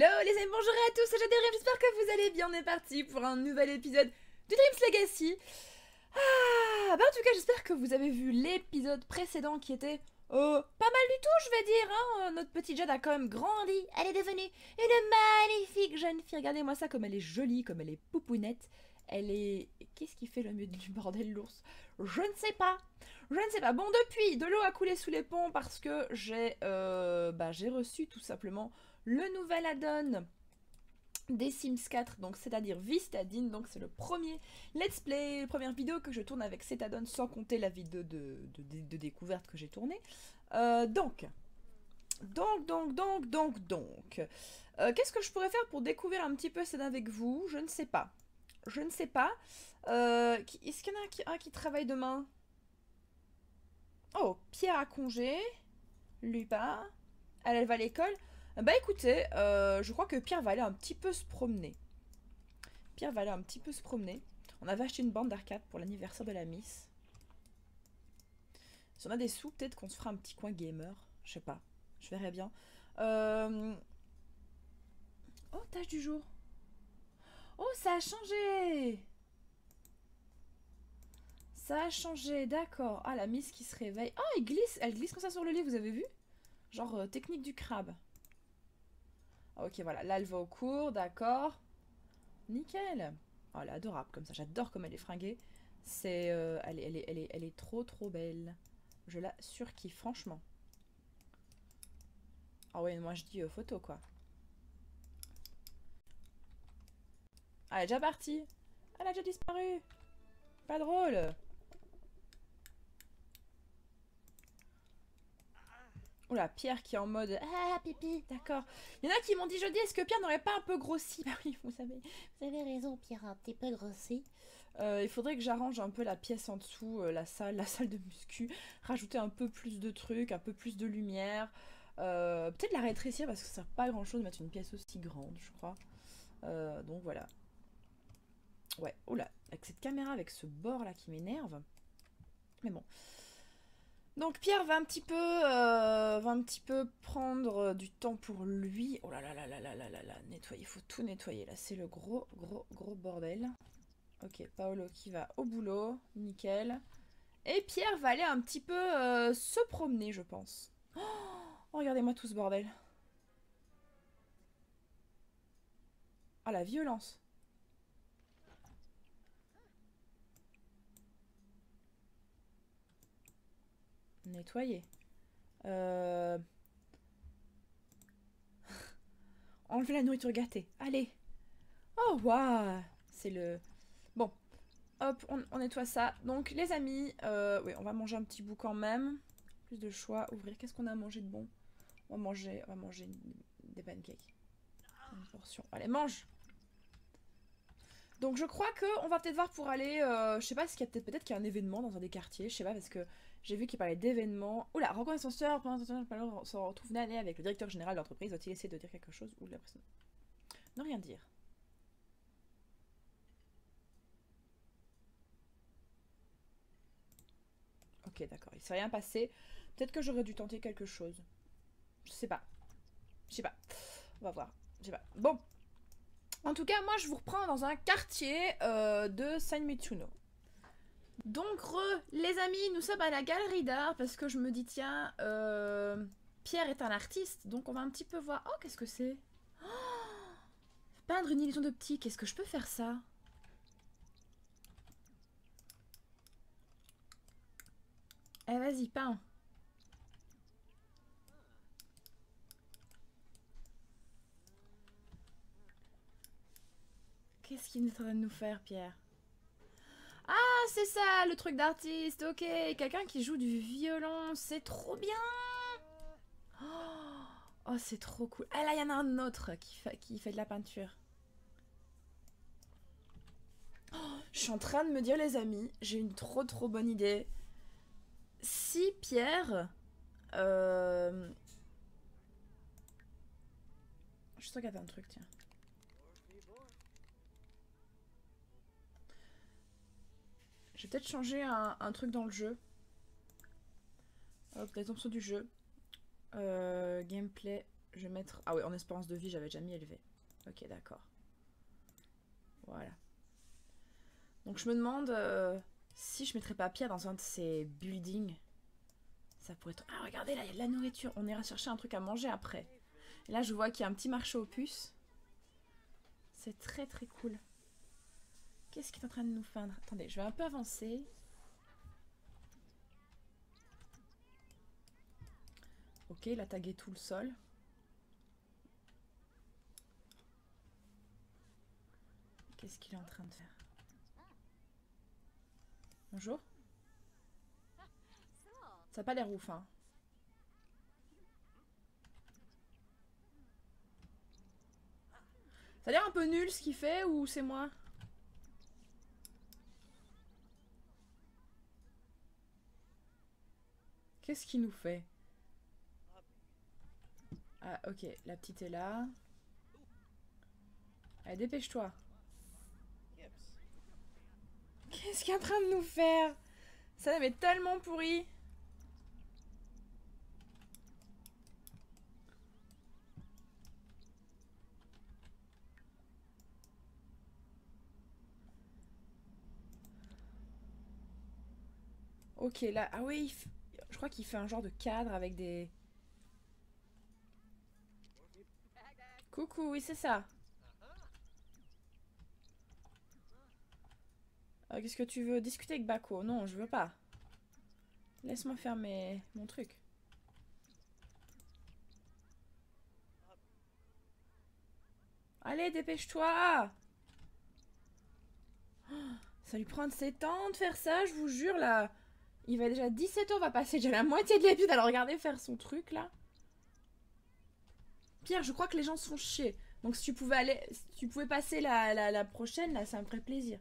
Hello les amis, bonjour à tous, c'est Dreams, j'espère que vous allez bien, on est parti pour un nouvel épisode du Dreams Legacy. Ah, bah en tout cas j'espère que vous avez vu l'épisode précédent qui était pas mal du tout je vais dire, hein. Notre petite Jade a quand même grandi, elle est devenue une magnifique jeune fille, regardez-moi ça comme elle est jolie, comme elle est poupounette, elle est... Qu'est-ce qui fait le mieux du bordel l'ours? Je ne sais pas, je ne sais pas. Bon depuis, de l'eau a coulé sous les ponts parce que j'ai reçu tout simplement le nouvel add-on des Sims 4, donc c'est-à-dire Vie Citadine, donc c'est le premier let's play, première vidéo que je tourne avec Cetadon sans compter la vidéo de découverte que j'ai tournée. Donc, qu'est-ce que je pourrais faire pour découvrir un petit peu ça avec vous? Je ne sais pas. Je ne sais pas. Est-ce qu'il y en a un qui travaille demain? Oh, Pierre à congé. Lupin. Elle va à l'école. Bah écoutez, je crois que Pierre va aller un petit peu se promener. Pierre va aller un petit peu se promener. On avait acheté une bande d'arcade pour l'anniversaire de la Miss. Si on a des sous, peut-être qu'on se fera un petit coin gamer. Je sais pas. Je verrai bien. Oh, tâche du jour. Oh, ça a changé. Ça a changé, d'accord. Ah, la Miss qui se réveille. Oh, elle glisse comme ça sur le lit, vous avez vu? Genre technique du crabe. Ok, voilà, là elle va au cours, d'accord. Nickel. Oh, elle est adorable comme ça, j'adore comme elle est fringuée. C'est, elle est trop belle. Je la surkiffe, franchement. Ah ouais, moi je dis photo, quoi. Ah, elle est déjà partie. Elle a déjà disparu. Pas drôle. Oula, Pierre qui est en mode ah pipi, d'accord. Il y en a qui m'ont dit jeudi, est-ce que Pierre n'aurait pas un peu grossi? Bah oui, vous avez raison, Pierre a un petit peu grossi. Il faudrait que j'arrange un peu la pièce en dessous, la salle de muscu, rajouter un peu plus de trucs, un peu plus de lumière, peut-être la rétrécir parce que ça sert pas à grand chose de mettre une pièce aussi grande, je crois. Donc voilà. Ouais, oula, avec cette caméra, avec ce bord là qui m'énerve. Mais bon. Donc Pierre va un petit peu prendre du temps pour lui. Oh là là là là là là là là, nettoyer, il faut tout nettoyer. Là, c'est le gros bordel. Ok, Paolo qui va au boulot, nickel. Et Pierre va aller un petit peu se promener, je pense. Oh, regardez-moi tout ce bordel. Ah, la violence. Nettoyer. Enlever la nourriture gâtée. Allez. Oh, waouh. C'est le... Bon. Hop, on nettoie ça. Donc, les amis, oui, on va manger un petit bout quand même. Plus de choix. Ouvrir. Qu'est-ce qu'on a à manger de bon? On va manger des pancakes. Une portion. Allez, mange. Donc, je crois qu'on va peut-être voir pour aller... je sais pas, peut-être qu'il y a un événement dans un des quartiers. Je sais pas, parce que... J'ai vu qu'il parlait d'événements. Oula, reconnaissance, on se retrouve l'année avec le directeur général de l'entreprise. Doit-il essayer de dire quelque chose ou la personne ne rien dire? Ok, d'accord. Il ne s'est rien passé. Peut-être que j'aurais dû tenter quelque chose. Je sais pas. Je sais pas. On va voir. Je sais pas. Bon. En tout cas, moi, je vous reprends dans un quartier de San Myshuno. Donc les amis, nous sommes à la galerie d'art parce que je me dis tiens, Pierre est un artiste, donc on va un petit peu voir. Oh, qu'est-ce que c'est? Oh, peindre une illusion d'optique, est-ce que je peux faire ça? Eh vas-y, peins. Qu'est-ce qu'il est en train de nous faire, Pierre? Ah, c'est ça, le truc d'artiste, ok. Quelqu'un qui joue du violon, c'est trop bien. Oh, c'est trop cool. Ah là, il y en a un autre qui fait de la peinture. Oh, je suis en train de me dire, les amis, j'ai une trop bonne idée. Si Pierre... Je suis regarder un truc, tiens. J'ai peut-être changé un truc dans le jeu. Hop, les options du jeu. Gameplay, Je vais mettre... Ah oui, en espérance de vie, j'avais déjà mis élevé. Ok, d'accord. Voilà. Donc je me demande si je mettrais pas Pia dans un de ces buildings. Ça pourrait être... Ah, regardez, là, il y a de la nourriture. On ira chercher un truc à manger après. Et là, je vois qu'il y a un petit marché aux puces. C'est très, très cool. Qu'est-ce qu'il est en train de nous feindre? Attendez, je vais un peu avancer. Ok, il a tagué tout le sol. Qu'est-ce qu'il est en train de faire? Bonjour. Ça n'a pas l'air ouf, hein. Ça a l'air un peu nul ce qu'il fait, ou c'est moi? Qu'est-ce qu'il nous fait? Ah, ok, la petite est là. Allez, dépêche-toi. Qu'est-ce qu'il est en train de nous faire? Ça m'avait tellement pourri. Ok, là... Ah oui, je crois qu'il fait un genre de cadre avec des... Coucou, oui, c'est ça. Qu'est-ce que tu veux? Discuter avec Bako? Non, je veux pas. Laisse-moi faire mon truc. Allez, dépêche-toi! Oh, ça lui prend de ses temps de faire ça, je vous jure, là. Il va déjà 17h, on va passer déjà la moitié de l'épisode à le regarder faire son truc, là. Pierre, je crois que les gens se font chier. Donc si tu pouvais aller, si tu pouvais passer la prochaine, là, ça me ferait plaisir.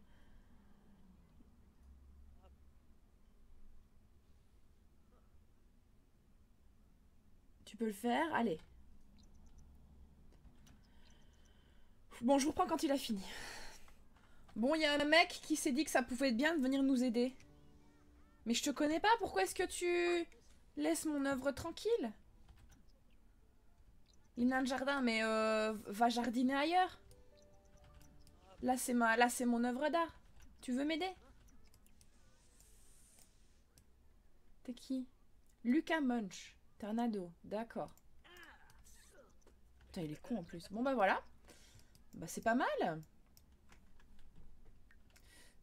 Tu peux le faire, allez. Bon, je vous reprends quand il a fini. Bon, il y a un mec qui s'est dit que ça pouvait être bien de venir nous aider. Mais je te connais pas, pourquoi est-ce que tu laisses mon œuvre tranquille ? Il a un jardin, mais va jardiner ailleurs. Là, c'est mon œuvre d'art. Tu veux m'aider? T'es qui? Lucas Munch. T'es un ado. D'accord. Putain, il est con en plus. Bon, bah voilà. Bah, c'est pas mal.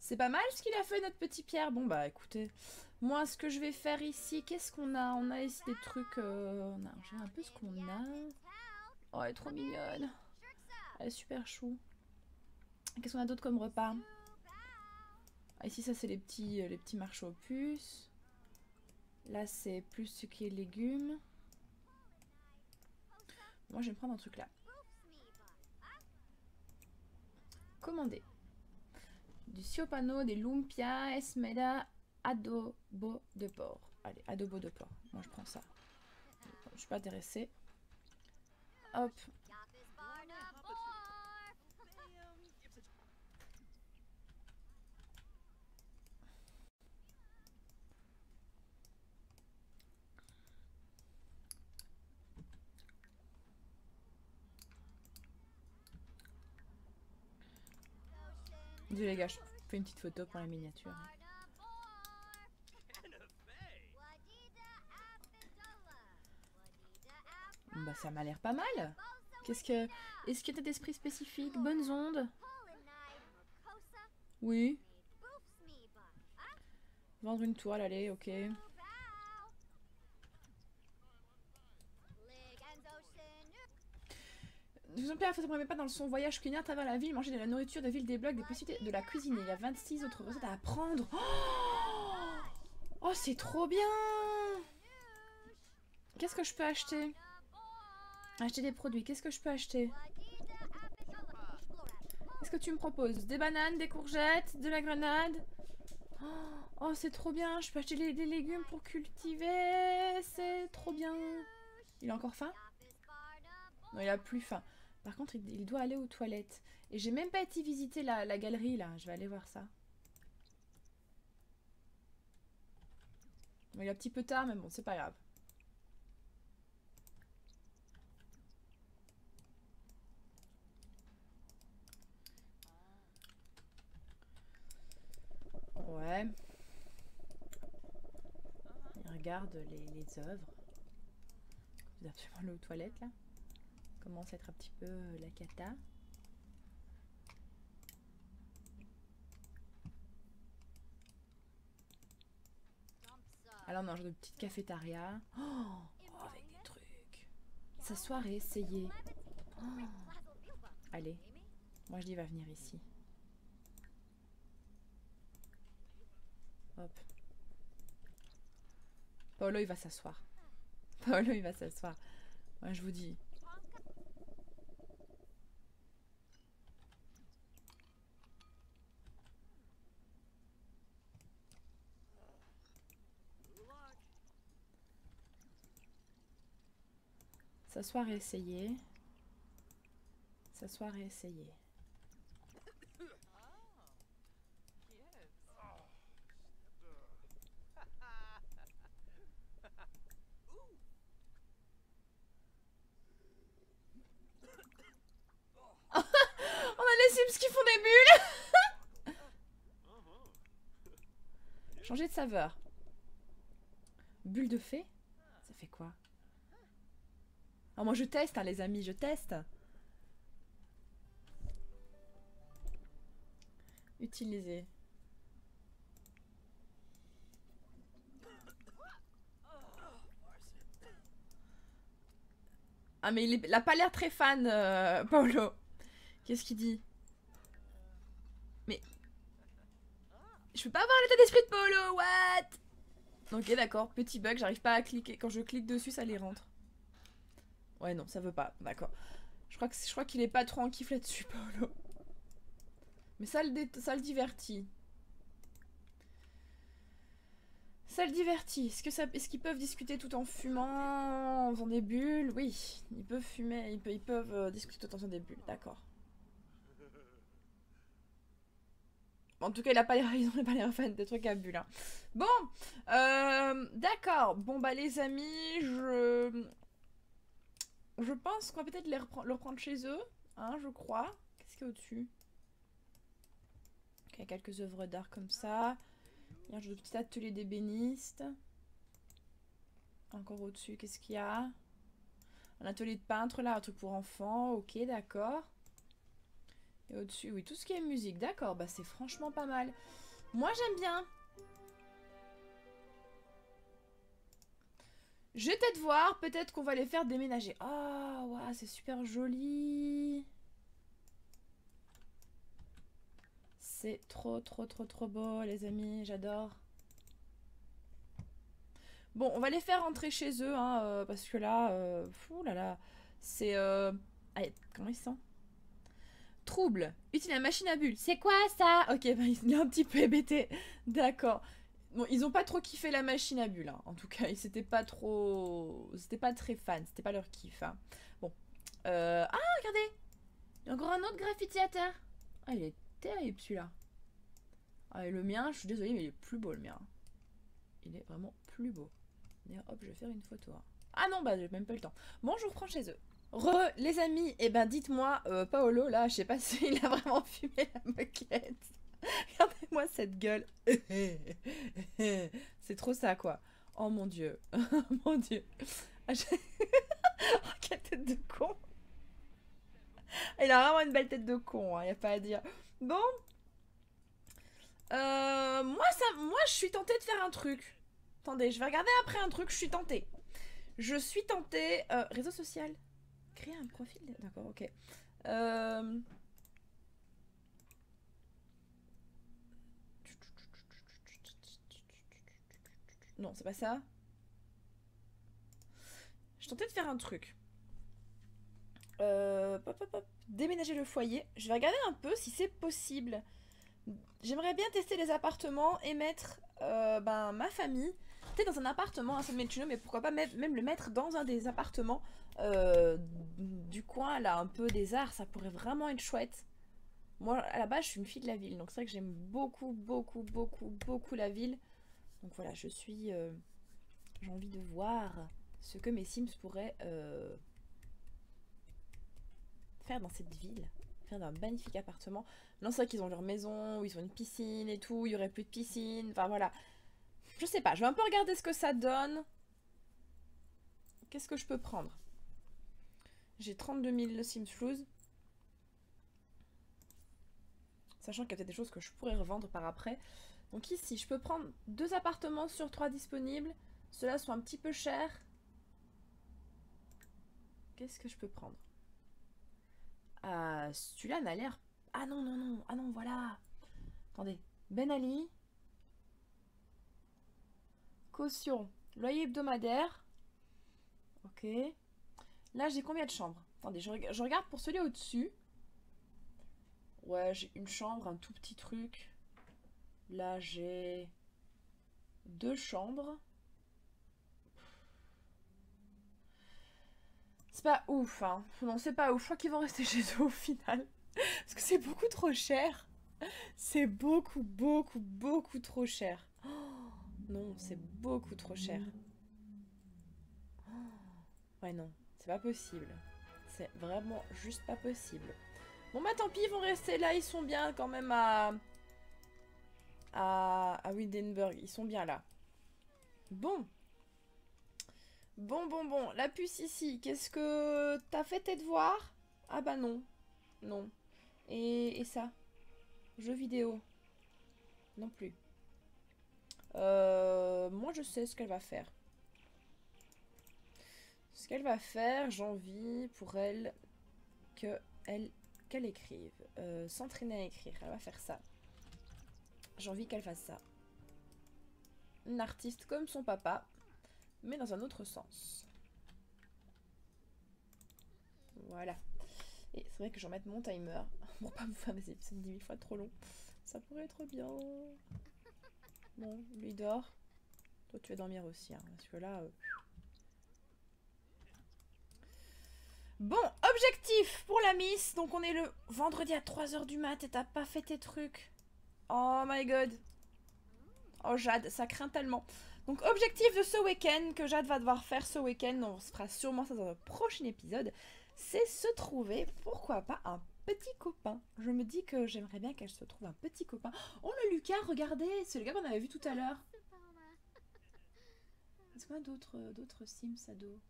C'est pas mal ce qu'il a fait, notre petit Pierre. Bon, bah écoutez. Moi, ce que je vais faire ici, qu'est-ce qu'on a? On a ici des trucs. J'ai un peu ce qu'on a. Oh, elle est trop mignonne. Elle est super chou. Qu'est-ce qu'on a d'autre comme repas? Ah, ici, ça, c'est les petits marchés aux puces. Là, c'est plus ce qui est légumes. Moi, je vais me prendre un truc là. Commander. Du siopano, des lumpia, esmeda, adobo de porc. Allez, adobo de porc. Moi, je prends ça. Je suis pas intéressée. Hop. Désolé les gars, je fais une petite photo pour la miniature. Bah ça m'a l'air pas mal. Qu'est-ce que... Est-ce que t'as d'esprit spécifique? Bonnes ondes? Oui. Vendre une toile, allez, ok. Vous en plaît, il faut se pas dans son voyage culinaire à travers la ville, manger de la nourriture de ville, des blogs, des possibilités de la cuisine. Il y a 26 autres recettes à apprendre. Oh, c'est trop bien. Qu'est-ce que je peux acheter? Acheter des produits, qu'est-ce que je peux acheter? Qu'est-ce que tu me proposes? Des bananes, des courgettes, de la grenade. Oh, c'est trop bien, je peux acheter des légumes pour cultiver. C'est trop bien. Il a encore faim? Non, il a plus faim. Par contre, il doit aller aux toilettes. Et j'ai même pas été visiter la galerie, là. Je vais aller voir ça. Il est un petit peu tard, mais bon, c'est pas grave. regarde les œuvres. J'ai absolument le toilette là. Commence à être un petit peu la cata. Alors on mange de petites cafétarias. Oh, oh, avec des trucs. S'asseoir et essayer. Oh. Allez, moi je dis va venir ici. Hop. Paolo il va s'asseoir. Paolo il va s'asseoir. Moi je vous dis. S'asseoir et essayer. S'asseoir et essayer. On a les Sims qui font des bulles. Changer de saveur. Bulle de fée? Ça fait quoi? Alors moi je teste hein, les amis, je teste. Utiliser. Ah mais il n'a pas l'air très fan, Paolo. Qu'est-ce qu'il dit? Mais... je peux pas avoir l'état d'esprit de Paolo, what? Ok d'accord, petit bug, j'arrive pas à cliquer. Quand je clique dessus, ça les rentre. Ouais, non, ça veut pas. D'accord. Je crois qu'il est pas trop en kiff là-dessus, Paolo. Mais ça le divertit. Ça le divertit. Est-ce qu'ils peuvent discuter tout en fumant, en faisant des bulles? Oui, ils peuvent fumer, ils peuvent discuter tout en faisant des bulles. D'accord. En tout cas, il n'a pas l'air fan des trucs à bulles. Hein. Bon, d'accord. Bon, bah les amis, je pense qu'on va peut-être les reprendre chez eux, hein, je crois. Qu'est-ce qu'il y a au-dessus? Il y a quelques œuvres d'art comme ça. Il y a un jeu de petit atelier d'ébéniste. Encore au-dessus, qu'est-ce qu'il y a? Un atelier de peintre, là, un truc pour enfants. Ok, d'accord. Et au-dessus, oui, tout ce qui est musique. D'accord, bah c'est franchement pas mal. Moi, j'aime bien. Je vais peut-être voir, peut-être qu'on va les faire déménager. Oh, wow, c'est super joli. C'est trop beau, les amis. J'adore. Bon, on va les faire rentrer chez eux, hein, parce que là... Ouh là là. C'est... Allez, comment ils sont? Trouble. Utile à machine à bulles. C'est quoi, ça? Ok, bah, il est un petit peu hébété. D'accord. Bon, ils ont pas trop kiffé la machine à bulles, hein. En tout cas, ils s'étaient pas trop... C'était pas très fan, c'était pas leur kiff, hein. Bon. Ah, regardez! Il y a encore un autre graffiti à terre. Ah, il est terrible, celui-là. Ah, et le mien, je suis désolée, mais il est plus beau, le mien. Il est vraiment plus beau. D'ailleurs, hop, je vais faire une photo. Hein. Ah non, bah, j'ai même pas eu le temps. Bon, je vous reprends chez eux. Re, les amis, et eh ben, dites-moi, Paolo, là, je sais pas s'il a vraiment fumé la moquette. Regardez-moi cette gueule. C'est trop ça, quoi. Oh mon dieu. Oh mon dieu. Ah, oh, quelle tête de con. Il a vraiment une belle tête de con, hein, y a pas à dire. Bon. Moi, je suis tentée de faire un truc. Attendez, je vais regarder après un truc, je suis tentée. Je suis tentée... réseau social. Créer un profil. D'accord, ok. Non, c'est pas ça. Je tentais de faire un truc. Déménager le foyer. Je vais regarder un peu si c'est possible. J'aimerais bien tester les appartements et mettre ma famille. Peut-être dans un appartement, hein, San Myshuno, mais pourquoi pas même le mettre dans un des appartements du coin, là, un peu des arts. Ça pourrait vraiment être chouette. Moi, à la base, je suis une fille de la ville. Donc c'est vrai que j'aime beaucoup la ville. Donc voilà, je suis... j'ai envie de voir ce que mes Sims pourraient faire dans cette ville. Faire d'un magnifique appartement. Non, c'est vrai qu'ils ont leur maison, où ils ont une piscine et tout, il n'y aurait plus de piscine. Enfin voilà. Je sais pas, je vais un peu regarder ce que ça donne. Qu'est-ce que je peux prendre? J'ai 32 000 Sims Flouz. Sachant qu'il y a peut-être des choses que je pourrais revendre par après. Donc ici, je peux prendre 2 appartements sur 3 disponibles. Ceux-là sont un petit peu chers. Qu'est-ce que je peux prendre? Celui-là n'a l'air... Ah non, non, non. Ah non, voilà. Attendez. Ben Ali. Caution. Loyer hebdomadaire. Ok. Là, j'ai combien de chambres? Attendez, je regarde pour celui au-dessus. Ouais, j'ai une chambre, un tout petit truc. Là, j'ai 2 chambres. C'est pas ouf, hein. Non, c'est pas ouf. Je crois qu'ils vont rester chez eux au final. Parce que c'est beaucoup trop cher. C'est beaucoup, beaucoup, beaucoup trop cher. Oh, non, c'est beaucoup trop cher. Oh, ouais, non. C'est pas possible. C'est vraiment juste pas possible. Bon bah tant pis, ils vont rester là, ils sont bien quand même à Windenburg, ils sont bien là. Bon. Bon, bon, bon, la puce ici, qu'est-ce que... T'as fait tes devoirs? Ah bah non, non. Et ça? Jeux vidéo? Non plus. Moi je sais ce qu'elle va faire. Ce qu'elle va faire, j'ai envie pour elle que elle... qu'elle écrive, s'entraîner à écrire, elle va faire ça. J'ai envie qu'elle fasse ça. Une artiste comme son papa, mais dans un autre sens. Voilà. Et c'est vrai que je vais remettre mon timer pour pas me faire des épisodes 10 000 fois trop longs. Ça pourrait être bien. Bon, lui dort. Toi tu vas dormir aussi, hein, parce que là... Bon, objectif pour la miss. Donc on est le vendredi à 3 h du mat et t'as pas fait tes trucs. Oh my god. Oh Jade, ça craint tellement. Donc objectif de ce week-end que Jade va devoir faire ce week-end. On se fera sûrement ça dans le prochain épisode. C'est se trouver, pourquoi pas, un petit copain. Je me dis que j'aimerais bien qu'elle se trouve un petit copain. Oh le Lucas, regardez, c'est le gars qu'on avait vu tout à l'heure. Est-ce qu'on a d'autres Sims ados?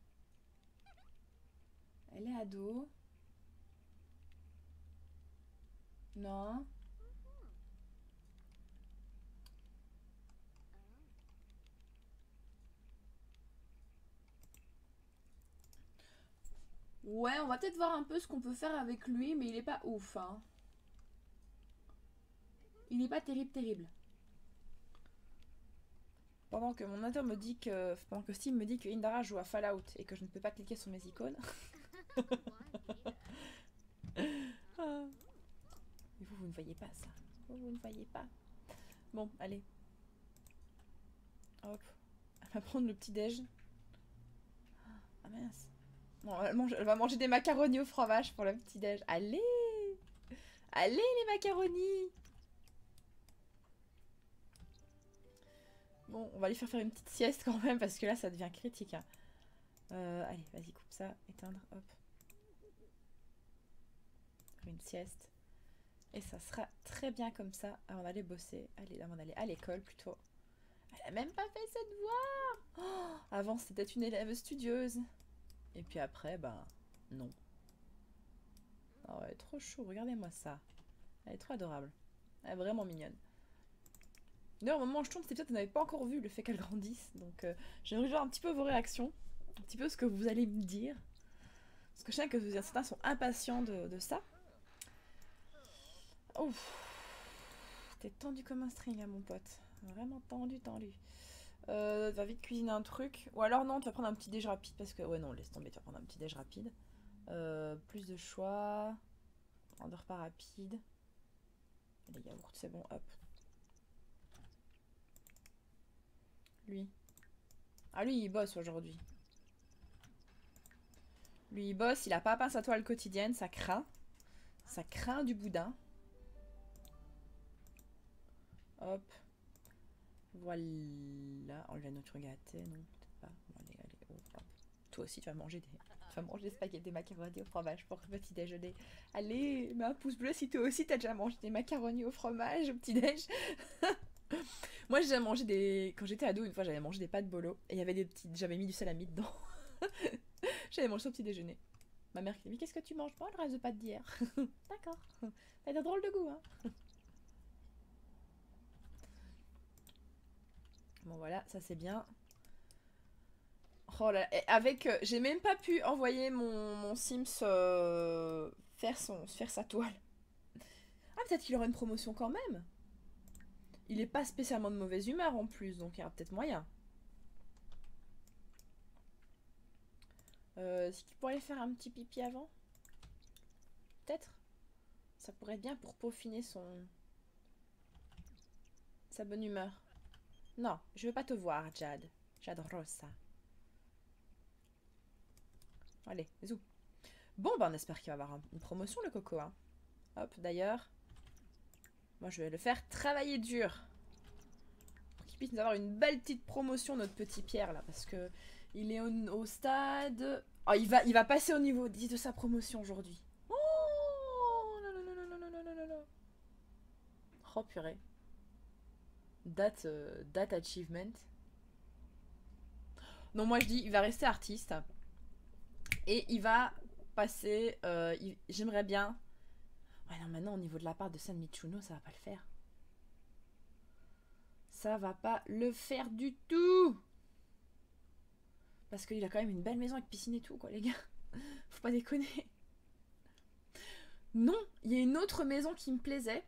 Elle est ado. Non. Ouais, on va peut-être voir un peu ce qu'on peut faire avec lui, mais il est pas ouf, hein. Il n'est pas terrible, terrible. Pendant que mon auteur me dit que... Pendant que Steve me dit que Indara joue à Fallout et que je ne peux pas cliquer sur mes icônes... Ah. Mais vous ne voyez pas ça. Vous ne voyez pas. Bon, allez. Hop. Elle va prendre le petit-déj. Ah mince. Non, elle va manger des macaronis au fromage pour le petit-déj. Allez. Allez les macaronis. Bon, on va lui faire faire une petite sieste quand même parce que là ça devient critique. Hein. Allez, vas-y, coupe ça. Éteindre, hop. Une sieste et ça sera très bien comme ça avant d'aller bosser, allez, avant d'aller à l'école plutôt. Elle a même pas fait ses devoirs. Oh, avant c'était une élève studieuse et puis après ben non. Oh, elle est trop chou, regardez-moi ça, elle est trop adorable, elle est vraiment mignonne. D'ailleurs au moment où je tourne c'est peut-être que vous n'avez pas encore vu le fait qu'elle grandisse, donc j'aimerais voir un petit peu vos réactions, un petit peu ce que vous allez me dire, parce que je sais que certains sont impatients de ça. Ouf, t'es tendu comme un string à mon pote. Vraiment tendu, tendu. Va vite cuisiner un truc. Ou alors non, tu vas prendre un petit déj rapide parce que... Ouais non, laisse tomber, tu vas prendre un petit déj rapide. Plus de choix. Un repas rapide. Les yaourts, c'est bon, hop. Lui. Ah lui, il bosse aujourd'hui. Lui, il bosse, il a pas pince à toile quotidienne, ça craint. Ça craint du boudin. Hop. Voilà. Oh, la nourriture gâtée. Non, peut-être pas. Bon, allez, allez. Oh, hop. Toi aussi, tu vas manger des spaghettis, des macaronis au fromage pour le petit déjeuner. Allez, mets un pouce bleu si toi aussi, t'as déjà mangé des macaronis au fromage au petit déj. Moi j'ai déjà mangé des... Quand j'étais ado, une fois j'avais mangé des pâtes bolo et il y avait des petites... J'avais mis du salami dedans. J'avais mangé ça au petit déjeuner. Ma mère qui dit « Mais qu'est-ce que tu manges pas le reste de pâtes d'hier ?» D'accord. Elle a un drôle de goût, hein. Bon voilà, ça c'est bien. Oh là, et avec... j'ai même pas pu envoyer mon Sims faire sa toile. Ah, peut-être qu'il aura une promotion quand même. Il est pas spécialement de mauvaise humeur en plus, donc il y aura peut-être moyen. Est-ce qu'il pourrait faire un petit pipi avant? Peut-être. Ça pourrait être bien pour peaufiner sa bonne humeur. Non, je veux pas te voir, Jade. J'adore ça. Allez, zou. Bon, ben on espère qu'il va avoir une promotion, le coco, hein. Hop, d'ailleurs... Moi, je vais le faire travailler dur. Pour qu'il puisse nous avoir une belle petite promotion, notre petit Pierre, là. Parce que il est au stade... Oh, il va passer au niveau 10 de sa promotion aujourd'hui. Oh, non, non, non, non, non, non, non, non. Oh, purée. Date achievement. Non, moi, je dis, il va rester artiste. Et il va passer... J'aimerais bien... Ouais, non, maintenant, au niveau de la part de San Myshuno, ça va pas le faire. Ça va pas le faire du tout. Parce qu'il a quand même une belle maison avec piscine et tout, quoi, les gars. Faut pas déconner. Non, il y a une autre maison qui me plaisait.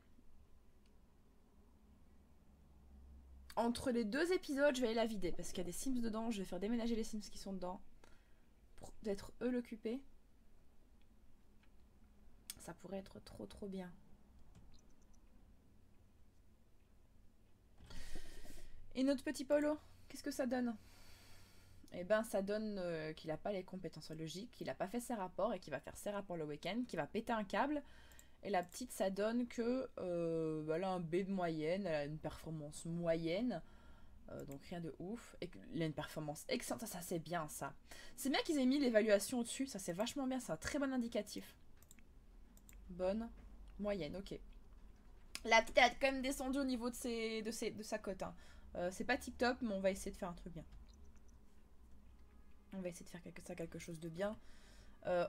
Entre les deux épisodes, je vais aller la vider. Parce qu'il y a des Sims dedans, je vais faire déménager les Sims qui sont dedans. Pour être eux l'occuper. Ça pourrait être trop trop bien. Et notre petit Polo, qu'est-ce que ça donne? Eh ben ça donne qu'il n'a pas les compétences logiques, qu'il n'a pas fait ses rapports et qu'il va faire ses rapports le week-end, qu'il va péter un câble. Et la petite, ça donne que elle a un B de moyenne, elle a une performance moyenne, donc rien de ouf. Et qu'elle a une performance excellente, ça c'est bien ça. C'est bien qu'ils aient mis l'évaluation au-dessus, ça c'est vachement bien, c'est un très bon indicatif. Bonne, moyenne, ok. La petite a quand même descendu au niveau de sa cote. Hein. C'est pas tip top, mais on va essayer de faire un truc bien. On va essayer de faire quelque chose de bien.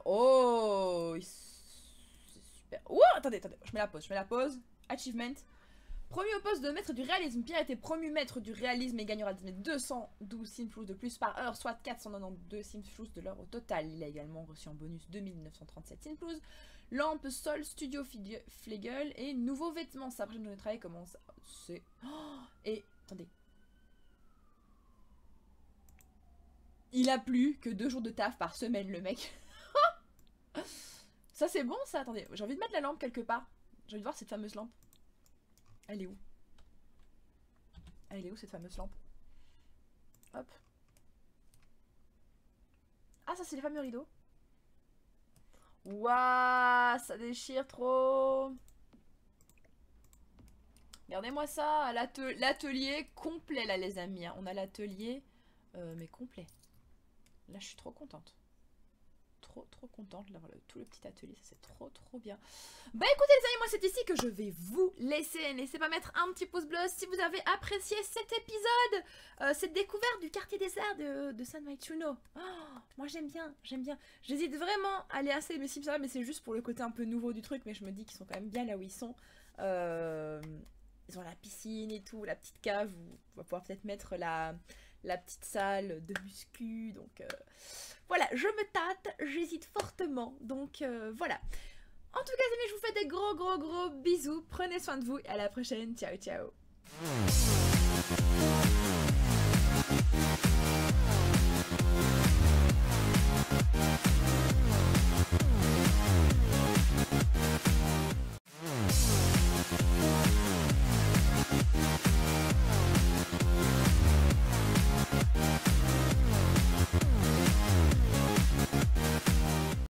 Oh, c'est super. Oh, attendez, attendez, je mets la pause. Achievement. Promu au poste de maître du réalisme. Pierre était promu maître du réalisme et gagnera 212 Simflous de plus par heure, soit 492 Simflous de l'heure au total. Il a également reçu en bonus 2937 Simflous, lampe, sol, studio, flegel et nouveaux vêtements. Sa prochaine journée de travail commence. C'est. Oh, et. Attendez. Il a plus que 2 jours de taf par semaine, le mec. Ça, c'est bon, ça. Attendez, j'ai envie de mettre la lampe quelque part. J'ai envie de voir cette fameuse lampe. Elle est où? Elle est où cette fameuse lampe? Hop. Ah, ça c'est les fameux rideaux. Waouh, ça déchire trop. Regardez-moi ça, l'atelier complet là les amis. Hein. On a l'atelier mais complet. Là je suis trop contente. Trop contente d'avoir tout le petit atelier, ça c'est trop bien. Bah écoutez les amis, moi c'est ici que je vais vous laisser. N'hésitez pas à mettre un petit pouce bleu si vous avez apprécié cet épisode, cette découverte du quartier des arts de San Myshuno. Oh, moi j'aime bien. J'hésite vraiment à aller assez mes Sims, mais c'est juste pour le côté un peu nouveau du truc, mais je me dis qu'ils sont quand même bien là où ils sont. Ils ont la piscine et tout, la petite cave, on va pouvoir peut-être mettre la petite salle de muscu, donc voilà, je me tâte, j'hésite fortement, donc voilà. En tout cas les amis, je vous fais des gros bisous, prenez soin de vous et à la prochaine, ciao.